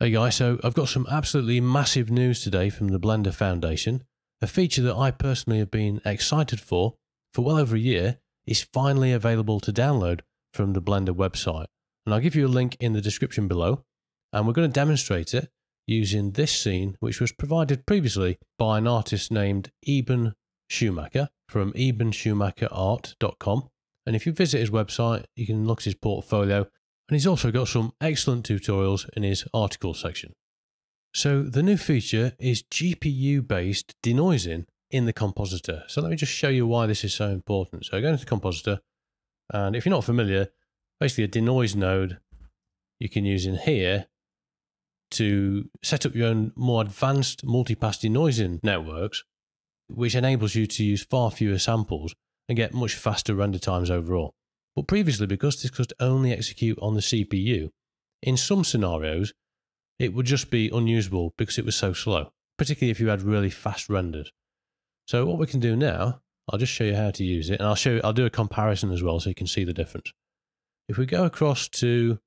Hey guys, so I've got some absolutely massive news today from the Blender Foundation. A feature that I personally have been excited for well over a year, is finally available to download from the Blender website. And I'll give you a link in the description below, and we're going to demonstrate it using this scene, which was provided previously by an artist named Eben Schumacher from ebenschumacherart.com. And if you visit his website, you can look at his portfolio. And he's also got some excellent tutorials in his article section. So the new feature is GPU-based denoising in the compositor. So let me just show you why this is so important. So go into the compositor, and if you're not familiar, basically a denoise node you can use in here to set up your own more advanced multipass denoising networks, which enables you to use far fewer samples and get much faster render times overall. But previously, because this could only execute on the CPU, in some scenarios, it would just be unusable because it was so slow, particularly if you had really fast renders. So what we can do now, I'll just show you how to use it, and I'll do a comparison as well so you can see the difference. If we go across to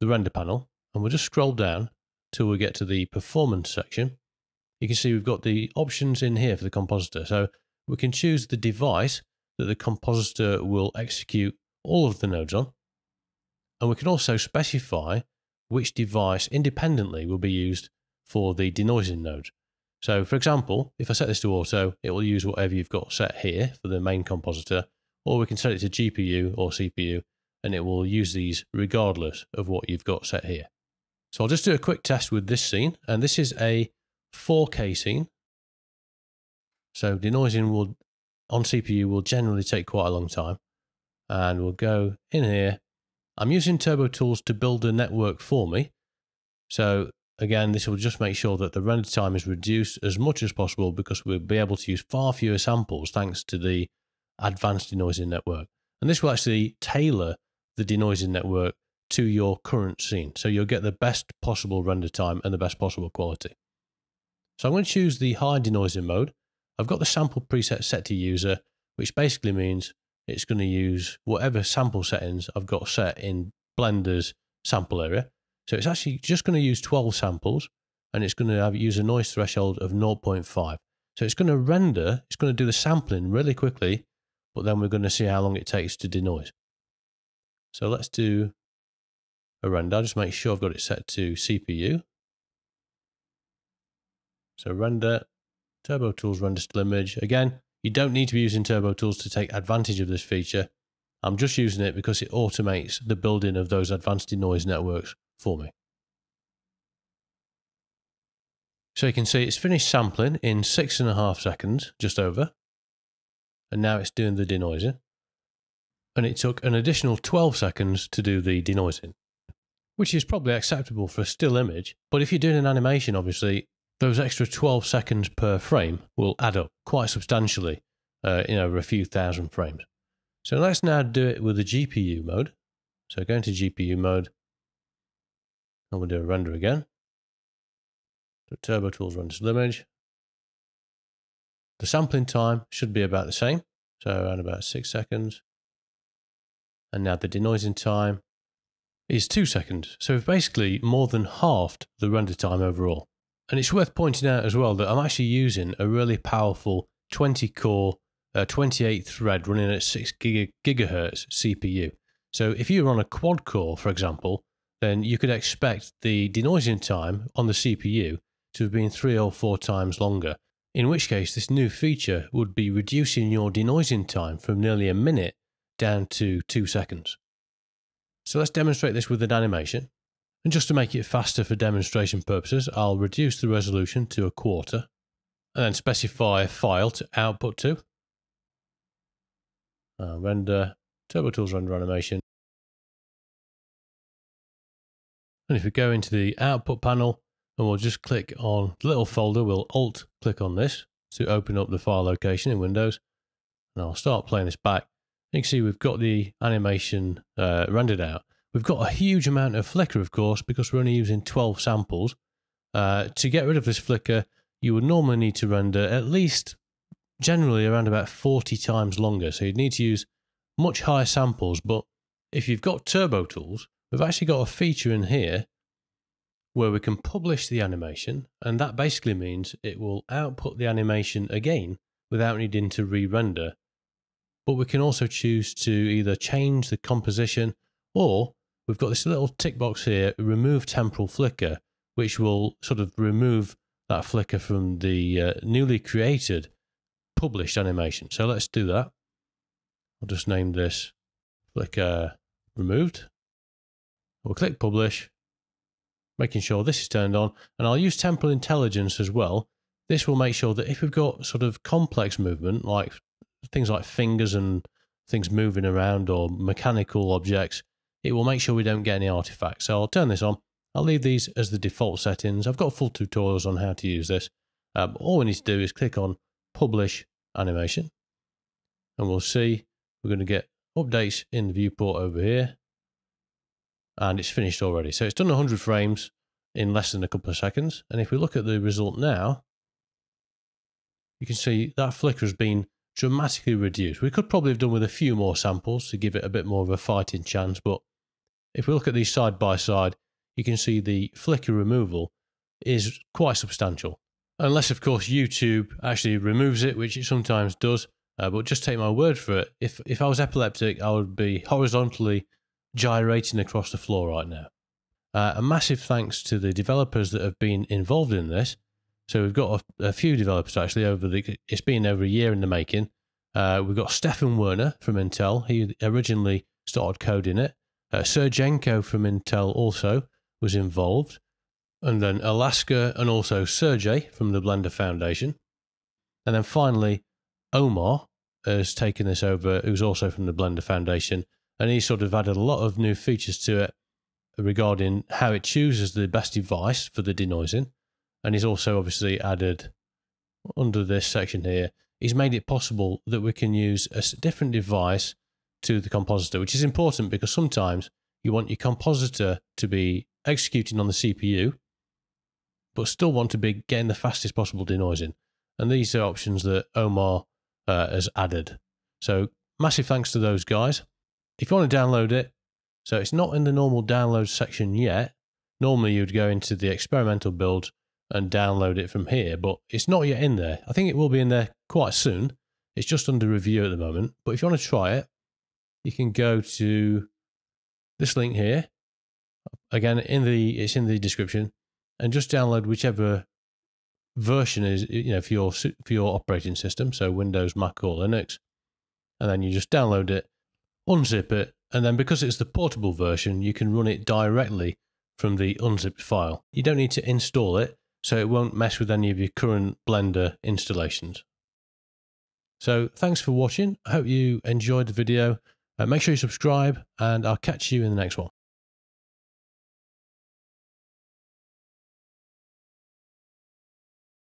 the render panel, and we'll just scroll down till we get to the performance section, you can see we've got the options in here for the compositor. So we can choose the device that the compositor will execute all of the nodes on. And we can also specify which device independently will be used for the denoising node. So for example, if I set this to auto, it will use whatever you've got set here for the main compositor, or we can set it to GPU or CPU, and it will use these regardless of what you've got set here. So I'll just do a quick test with this scene, and this is a 4K scene. So denoising will on CPU will generally take quite a long time, and we'll go in here. I'm using Turbo Tools to build a network for me. So again, this will just make sure that the render time is reduced as much as possible because we'll be able to use far fewer samples thanks to the advanced denoising network. And this will actually tailor the denoising network to your current scene. So you'll get the best possible render time and the best possible quality. So I'm going to choose the high denoising mode. I've got the sample preset set to user, which basically means it's going to use whatever sample settings I've got set in Blender's sample area. So it's actually just going to use 12 samples, and it's going to use a noise threshold of 0.5. So it's going to render, it's going to do the sampling really quickly, but then we're going to see how long it takes to denoise. So let's do a render. I'll just make sure I've got it set to CPU. So render. Turbo Tools render still image. Again, you don't need to be using Turbo Tools to take advantage of this feature. I'm just using it because it automates the building of those advanced denoise networks for me. So you can see it's finished sampling in 6.5 seconds, just over. And now it's doing the denoising. And it took an additional 12 seconds to do the denoising, which is probably acceptable for a still image. But if you're doing an animation, obviously, those extra 12 seconds per frame will add up quite substantially in over a few thousand frames. So let's now do it with the GPU mode. So go into GPU mode, and we'll do a render again. So Turbo Tools render still image. The sampling time should be about the same, so around about 6 seconds. And now the denoising time is 2 seconds. So we've basically more than halved the render time overall. And it's worth pointing out as well that I'm actually using a really powerful 20-core, 28-thread running at 6 GHz CPU. So if you were on a quad-core, for example, then you could expect the denoising time on the CPU to have been 3 or 4 times longer, in which case this new feature would be reducing your denoising time from nearly a minute down to 2 seconds. So let's demonstrate this with an animation. And just to make it faster for demonstration purposes, I'll reduce the resolution to 1/4 and then specify a file to output to. Render, Turbo Tools render animation. And if we go into the output panel, and we'll just click on the little folder, we'll alt click on this to open up the file location in Windows. And I'll start playing this back. You can see we've got the animation rendered out. We've got a huge amount of flicker, of course, because we're only using 12 samples. To get rid of this flicker, you would normally need to render at least generally around about 40 times longer. So you'd need to use much higher samples. But if you've got Turbo Tools, we've actually got a feature in here where we can publish the animation, and that basically means it will output the animation again without needing to re-render. But we can also choose to either change the composition, or we've got this little tick box here, remove temporal flicker, which will sort of remove that flicker from the newly created published animation. So let's do that. I'll just name this flicker removed. We'll click publish, making sure this is turned on, and I'll use temporal intelligence as well. This will make sure that if we've got sort of complex movement, like things like fingers and things moving around or mechanical objects, it will make sure we don't get any artifacts. So I'll turn this on. I'll leave these as the default settings. I've got full tutorials on how to use this. All we need to do is click on Publish Animation, and we'll see we're going to get updates in the viewport over here, and it's finished already. So it's done 100 frames in less than a couple of seconds. And if we look at the result now, you can see that flicker has been dramatically reduced. We could probably have done with a few more samples to give it a bit more of a fighting chance, but if we look at these side by side, you can see the flicker removal is quite substantial. Unless, of course, YouTube actually removes it, which it sometimes does, but just take my word for it. If I was epileptic, I would be horizontally gyrating across the floor right now. A massive thanks to the developers that have been involved in this. So we've got a few developers actually over the, it's been over a year in the making. We've got Stefan Werner from Intel. He originally started coding it. Sergenko from Intel also was involved. And then Alaska and also Sergey from the Blender Foundation. And then finally, Omar has taken this over, who's also from the Blender Foundation. And he sort of added a lot of new features to it regarding how it chooses the best device for the denoising. And he's also obviously added, under this section here, he's made it possible that we can use a different device to the compositor, which is important because sometimes you want your compositor to be executing on the CPU, but still want to be getting the fastest possible denoising. And these are options that Omar has added. So massive thanks to those guys. If you want to download it, so it's not in the normal download section yet. Normally you'd go into the experimental build and download it from here, but it's not yet in there. I think it will be in there quite soon. It's just under review at the moment, but if you want to try it, you can go to this link here. Again, it's in the description, and just download whichever version is, you know, for your operating system, so Windows, Mac or Linux, and then you just download it, unzip it, and then because it's the portable version, you can run it directly from the unzipped file. You don't need to install it, so it won't mess with any of your current Blender installations. So thanks for watching. I hope you enjoyed the video. Make sure you subscribe, and I'll catch you in the next one.